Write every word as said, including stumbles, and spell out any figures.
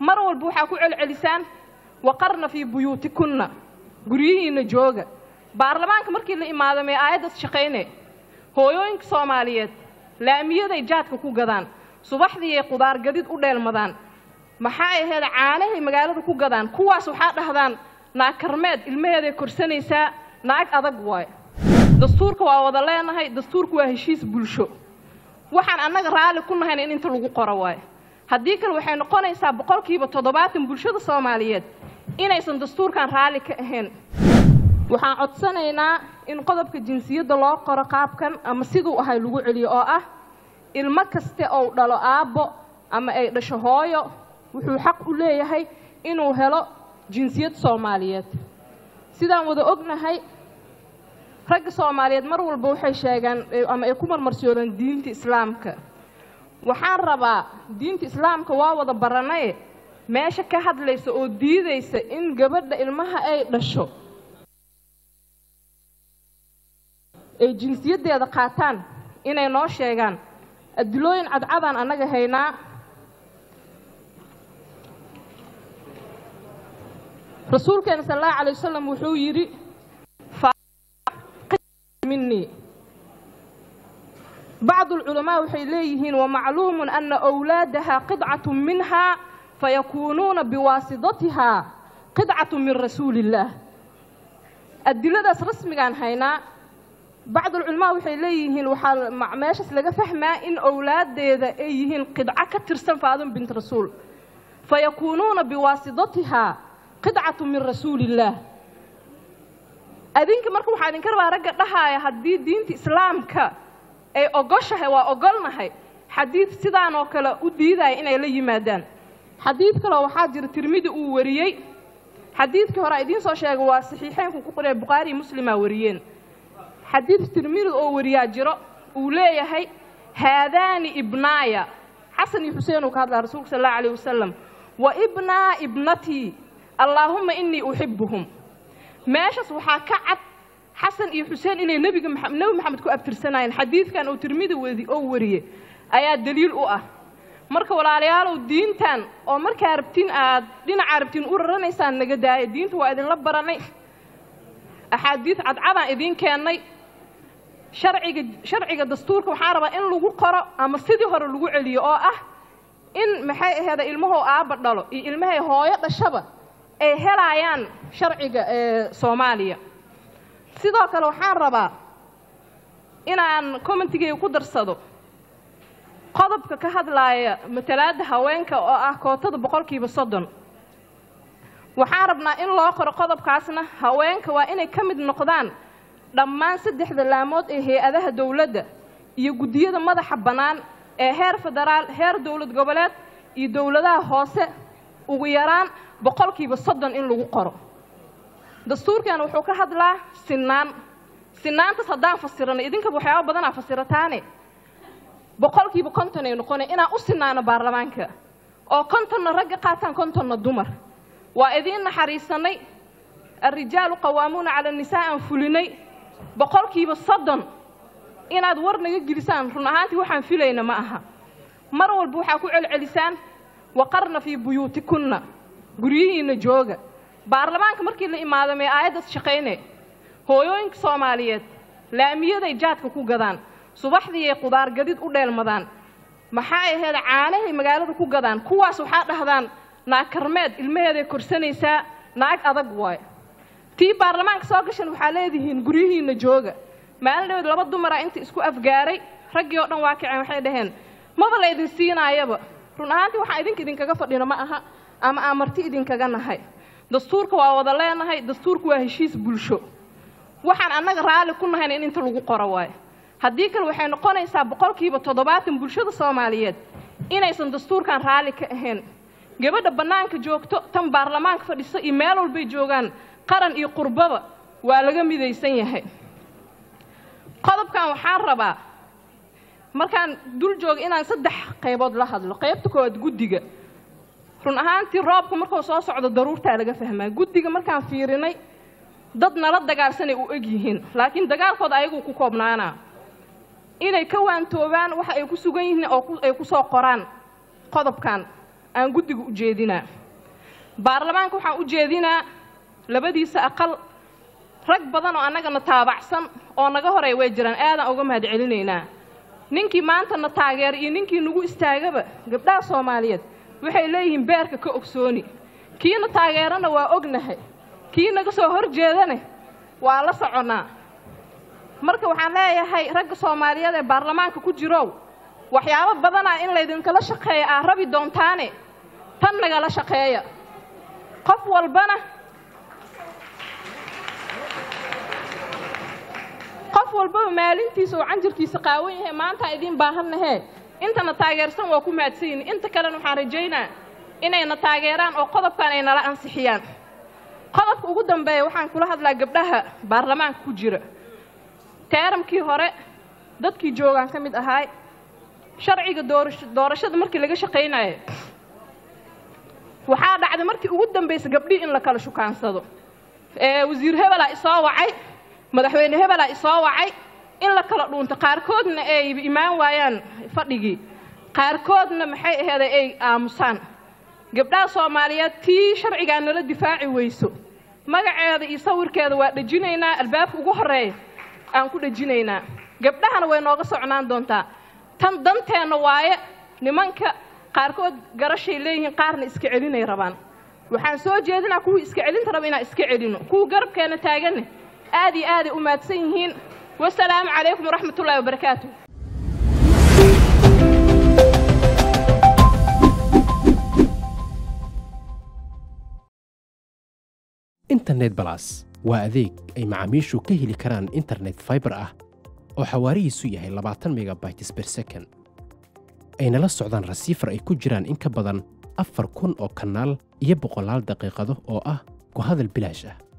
مر والبوحة كوع العلسان وقرنا في بيوتكنا قرينا جوجا بارلمانك مركي اللي إمادة ما عادت شقينه هويونك صوماليات لا أمير إيجادك كو جدان صباح ذي قدار جديد قدر المدان محاي هذا عانه مجال كو جدان كوا سبحان هذان ناكرماد المهدي كرسني سا ناك أذق واي دستور كوا وضلنا هاي دستور كوا هشيس بلشو وحن أنا رأي كنا هني أنت لقو قرواي هديك الوحين قنا يسابقوا كيبة تضباط بلشة الصوماليات إنا يسند دستور كان رأي كهن وحن عطسنا هنا إن قذب كجنسية دلوا قرقاب كان أما سيدو هاي لقو علياءه المكستة أو دلوا أبو أما أي رشهايا وحق عليه هاي إنه هلا جنسية الصوماليات سيدا وده أجنا هاي رج الصوماليات مروا البوحي شاجن أما يكون مرسولن دين الإسلامك وحن ربع دين الإسلامك واوض برناه ما شك أحد ليس أودي ليس إن جبرد المها أي لشو الجنسية ده قاتن إنه ناش شاجن الدلوين عد عذان أنا جهينا رسول كان صلى الله عليه وسلم وحويري مني بعض العلماء وحيليهن ومعلوم أن أولادها قطعة منها فيكونون بواسطتها قطعة من رسول الله الدلالة رسمي عن هنا بعض العلماء وحيليهن وحال معماشس لقى فهمة إن أولاد إذا أيهن قطعة ترسم فاضم بنت رسول فيكونون بواسطتها قطعة من رسول الله أدينك مركو حالين كربا رجع لها حديد دينتي إسلامك أي أقشها وأقلنا هاي حديد سدان وكلا أديد هاي إن إلي مادان حديد كلا وحاجر ترميد ووريي حديد كهراء دين صاشق وصحيحين كقرأ بقاري مسلم وريين حديد ترميد ووريا جرا أولي هاي هذان ابنايا حسن حسين وكذا الرسول صلى الله عليه وسلم وابنا ابنتي اللهم إني أحبهم ماشى صوحا كعب حسن إيه حسين إلى النبي محمد محمد كو أبتر سنة الحديث كان أترميد وذي أوريه أيات دليل أوه مركا ولا عليها الدين تان أو مركا عربتين آد دين عربتين أورا نيسان نجدا الدين تو أذن لبرني أحاديث عد عبا الدين كاني شرعي شرعي دستورك وحاربة إن لو قرأ أما صديقه اللي عليه أوه إن محي هذا إلمه أب ضلوا إلمه هايت الشبه أي هلايان شرعي صوماليا سيدوك لو حاربا إن أن كومنتيجي قدر صدو قضبك كهاد لاي متلاد هوينك أو أكوتد بقولك بصدن وحاربنا إن الله قر قضبك عسنا هوينك وإن كمد نقدان لما سدح ذلامود هي أذه دولة يجودية ماذا حبنان هير فدرال هير دولة قبلات يدولة هوسة وغيران بقولكي بالصدن إن لو قرأ دستور كان وحوك هاد لا سنان سنان تصدّان فسرنا إذن كبوحياء بدنا فسرتاني بقولكي بقنتنا ينقون إنا أسنان بارلمانك أو قنتنا رجع قاتن قنتنا الدمر وإذن حريصني الرجال قوامون على النساء فلني بقولكي بالصدن إنا دورنا يجلسان رنهاتي وحن فيلين معها مروا البوحة كوع العلسان وقرنا في بيوتكنا قرينا جوجا بارلمانك مركي اللي إمادة ما عادت شقينه هويونك صوماليات لا أمير إيجادك كو جدان صباح ذي قدار جديد قدر المدان محاي هذا عانه مجال كو جدان كوا سبحان هذان ناكرماد المهدي كرسني سا ناك أذق واي تي بارلمانك ساقشن وحاليهن قرينا جوجا ما لو لبض مرة أنت إسكو أفجاري رجعنا واقع وحدهن ماذا لا يدين سينا يبا رنانتي وحايدين كدين كقفر لنا معها أما أمرتي إذن كجنا هاي دستورك ووضلنا هاي دستورك وهشيس بلشو وحن أنا رأي كنا هني أنت لقو قرواي هديك الوحين قنا يسابقوا كيبة تضباط بلشة الصوماليات إن يصن دستور كان رأي كهن جبنا بنانك جوك تم برلمانك فريسة إيميل والبيجوجان قرن يقربوا ولقم إذا يسينه قلب كان وحاربا مركان دول جوج إن صدح قيبض لحد لقيبتك وتجديجا رن أهانتي رابك مركو صاص عد الضرورة تعلق فهمه جدّي مركان فيرني ضدنا رد دجار سنة وأجيهن لكن دجار فض أيقو كوكبنا أنا إلى كوان توبان وح أيقو سجينه أو أيقو صاقران قضب كان أن قدّق أجدنا. برلمان كوح أجدنا لبدي سأقل ركبنا وأنا كنا تابعسن وأنا جهري وجرن أنا أقوم هذا علينا. نينكي ما أنت نتاجر ينكي نقول استعجبه قبضة صومالية وحيلهم بارك كأكسوني كي نتاجرنا وأجنه كي نقصه هرجدنا وعلى صعنا. marka waxaan leeyahay rag Soomaaliyeed ee baarlamaanka ku jiro waxyaabo badan ah in la idin kala shaqeeyo ah rabi doontaane tan naga la shaqeeyo qof walbana qof walba maalintiisa oo anjirkiisa qaawan yahay maanta idin baahannahay intana taageersan waa ku maadsiin inta kale waxaan rajeeynaa inayna taageeraan oo qodobkan ay nala ansixiyaan qodobka ugu dambeeya waxaan kula hadlaa gabdhaha baarlamaanka ku jira تارمكي هراء ضدكي جوعان كميد أهاي شرعي قدورش دورشة دمركي لقى شقينا وحاد عد مركي قدام بيس قبلي إن لك على شو كان صدق وزير هبلا إصاوة عي مدحوين هبلا إصاوة عي إن لك على لون تقاركودنا أي بإيمان ويان فرقي قاركودنا محي هذا أي آمسان قبل صوماليات تي شرعي عن الدفاع ويسو ما قاعد يصور كذا ودجينا الباب وجهري aan ku dhajinayna gabdhahana way nooga soconaan doontaa tan danteena waaye nimanka qaarkood garashay leeyeen qaarna iska celinay rabaan waxaan soo jeedinaa kuwa iska celinta raba inaa iska celino kuwa garabkeena taagan aad iyo aad u maadsan yihiin wassalaamu calaykum waraxmatullaahi wabarakaatuh internet balas waa adeeg ay macaamiishu ka heli karaan internet fiber ah oo xawaarihiisu yahay labaatan megabytes per second ayna la socdaan receiver ay ku jiraan in ka badan afar kun oo kanaal iyo boqolaal daqiiqado oo ah ku hadal bilaash ah.